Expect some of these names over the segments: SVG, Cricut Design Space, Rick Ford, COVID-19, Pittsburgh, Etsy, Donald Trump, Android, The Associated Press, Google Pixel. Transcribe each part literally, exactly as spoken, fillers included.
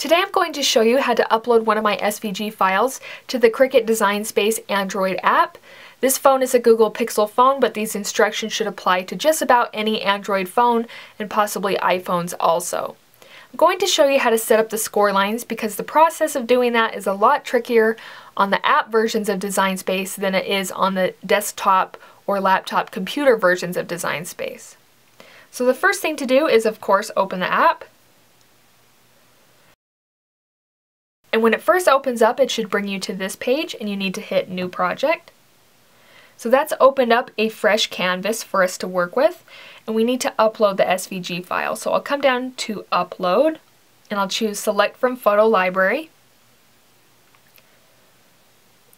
Today I'm going to show you how to upload one of my S V G files to the Cricut Design Space Android app. This phone is a Google Pixel phone, but these instructions should apply to just about any Android phone and possibly iPhones also. I'm going to show you how to set up the score lines because the process of doing that is a lot trickier on the app versions of Design Space than it is on the desktop or laptop computer versions of Design Space. So the first thing to do is, of course, open the app. And when it first opens up, it should bring you to this page, and you need to hit New Project. So that's opened up a fresh canvas for us to work with, and we need to upload the S V G file. So I'll come down to Upload, and I'll choose Select from Photo Library.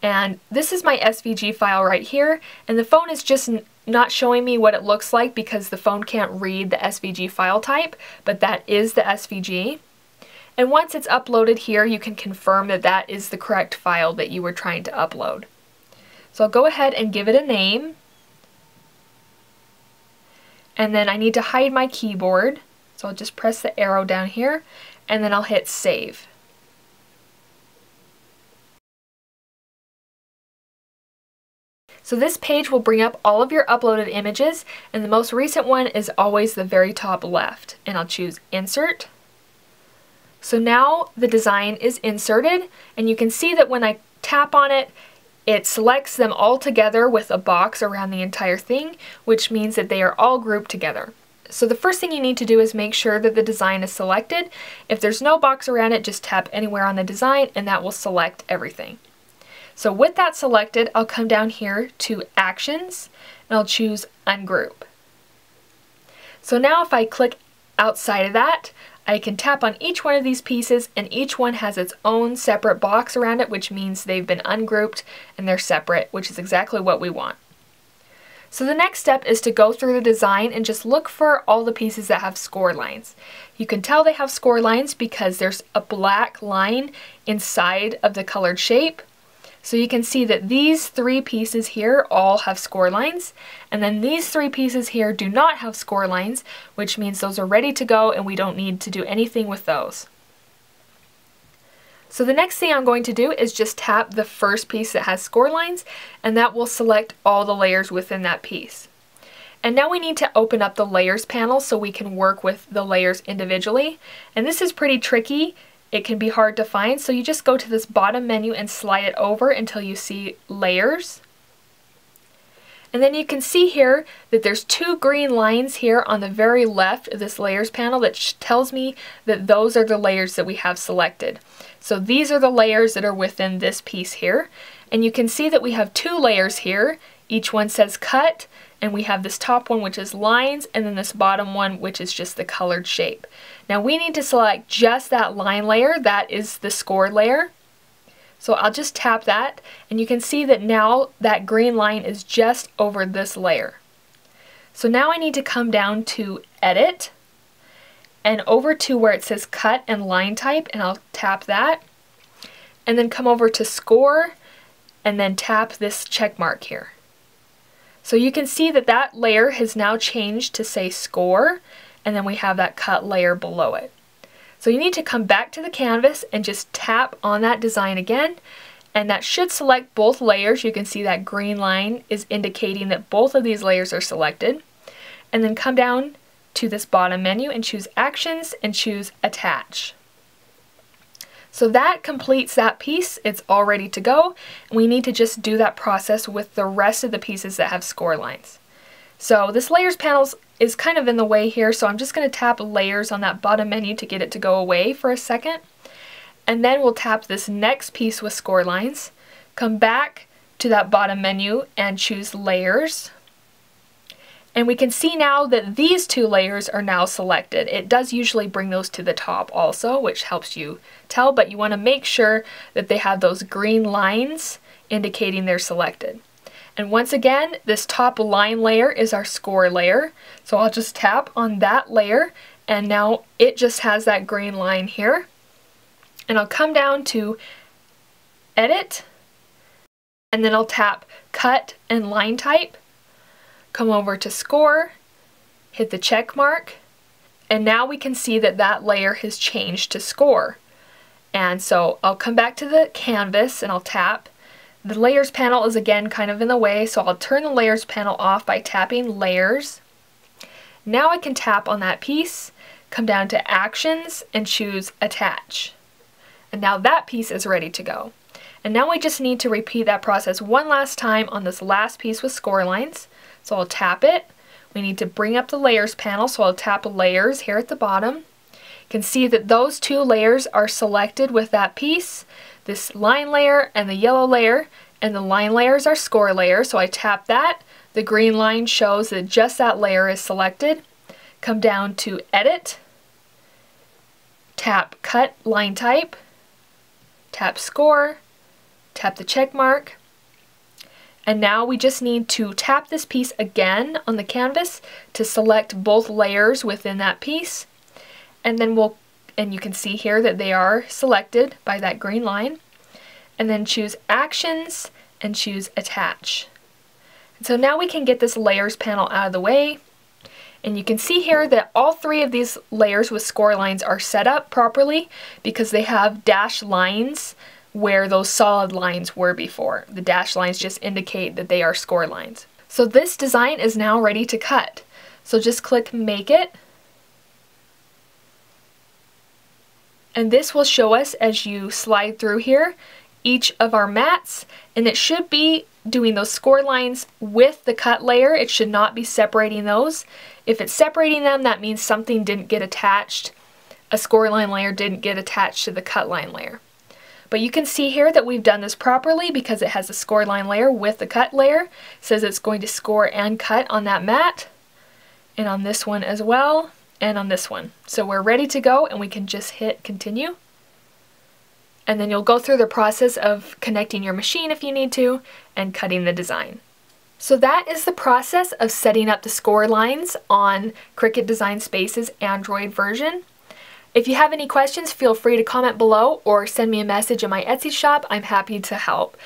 And this is my S V G file right here, and the phone is just not showing me what it looks like because the phone can't read the S V G file type, but that is the S V G. And once it's uploaded here, you can confirm that that is the correct file that you were trying to upload. So I'll go ahead and give it a name. And then I need to hide my keyboard. So I'll just press the arrow down here, and then I'll hit Save. So this page will bring up all of your uploaded images, and the most recent one is always the very top left. And I'll choose Insert. So now the design is inserted, and you can see that when I tap on it, it selects them all together with a box around the entire thing, which means that they are all grouped together. So the first thing you need to do is make sure that the design is selected. If there's no box around it, just tap anywhere on the design and that will select everything. So with that selected, I'll come down here to Actions and I'll choose Ungroup. So now if I click outside of that, I can tap on each one of these pieces, and each one has its own separate box around it, which means they've been ungrouped and they're separate, which is exactly what we want. So the next step is to go through the design and just look for all the pieces that have score lines. You can tell they have score lines because there's a black line inside of the colored shape. So you can see that these three pieces here all have score lines, and then these three pieces here do not have score lines, which means those are ready to go and we don't need to do anything with those. So the next thing I'm going to do is just tap the first piece that has score lines, and that will select all the layers within that piece. And now we need to open up the layers panel so we can work with the layers individually, and this is pretty tricky. It can be hard to find, so you just go to this bottom menu and slide it over until you see Layers. And then you can see here that there's two green lines here on the very left of this Layers panel that tells me that those are the layers that we have selected. So these are the layers that are within this piece here. And you can see that we have two layers here. Each one says Cut, and we have this top one which is lines, and then this bottom one which is just the colored shape. Now we need to select just that line layer, that is the score layer. So I'll just tap that, and you can see that now that green line is just over this layer. So now I need to come down to Edit, and over to where it says Cut and Line Type, and I'll tap that, and then come over to Score, and then tap this check mark here. So you can see that that layer has now changed to say Score, and then we have that cut layer below it. So you need to come back to the canvas and just tap on that design again, and that should select both layers. You can see that green line is indicating that both of these layers are selected. And then come down to this bottom menu and choose Actions and choose Attach. So that completes that piece. It's all ready to go. We need to just do that process with the rest of the pieces that have score lines. So this Layers panel is kind of in the way here, so I'm just going to tap Layers on that bottom menu to get it to go away for a second. And then we'll tap this next piece with score lines, come back to that bottom menu and choose Layers. And we can see now that these two layers are now selected. It does usually bring those to the top also, which helps you tell, but you want to make sure that they have those green lines indicating they're selected. And once again, this top line layer is our score layer. So I'll just tap on that layer, and now it just has that green line here. And I'll come down to Edit, and then I'll tap Cut and Line Type, come over to Score, hit the check mark, and now we can see that that layer has changed to Score. And so I'll come back to the canvas and I'll tap. The layers panel is again kind of in the way, so I'll turn the layers panel off by tapping layers. Now I can tap on that piece, come down to actions and choose attach. And now that piece is ready to go. And now we just need to repeat that process one last time on this last piece with score lines. So I'll tap it. We need to bring up the layers panel, so I'll tap layers here at the bottom. You can see that those two layers are selected with that piece, this line layer and the yellow layer, and the line layers are score layers, so I tap that. The green line shows that just that layer is selected. Come down to edit, tap cut line type, tap score, tap the check mark, and now we just need to tap this piece again on the canvas to select both layers within that piece, and then we'll and you can see here that they are selected by that green line, and then choose actions and choose attach. And so now we can get this layers panel out of the way, and you can see here that all three of these layers with score lines are set up properly because they have dashed lines where those solid lines were before. The dashed lines just indicate that they are score lines. So this design is now ready to cut. So just click Make It. And this will show us as you slide through here each of our mats, and it should be doing those score lines with the cut layer. It should not be separating those. If it's separating them, that means something didn't get attached. A score line layer didn't get attached to the cut line layer. But you can see here that we've done this properly because it has a score line layer with the cut layer. It says it's going to score and cut on that mat, and on this one as well, and on this one. So we're ready to go, and we can just hit continue. And then you'll go through the process of connecting your machine if you need to, and cutting the design. So that is the process of setting up the score lines on Cricut Design Space's Android version. If you have any questions, feel free to comment below or send me a message in my Etsy shop. I'm happy to help.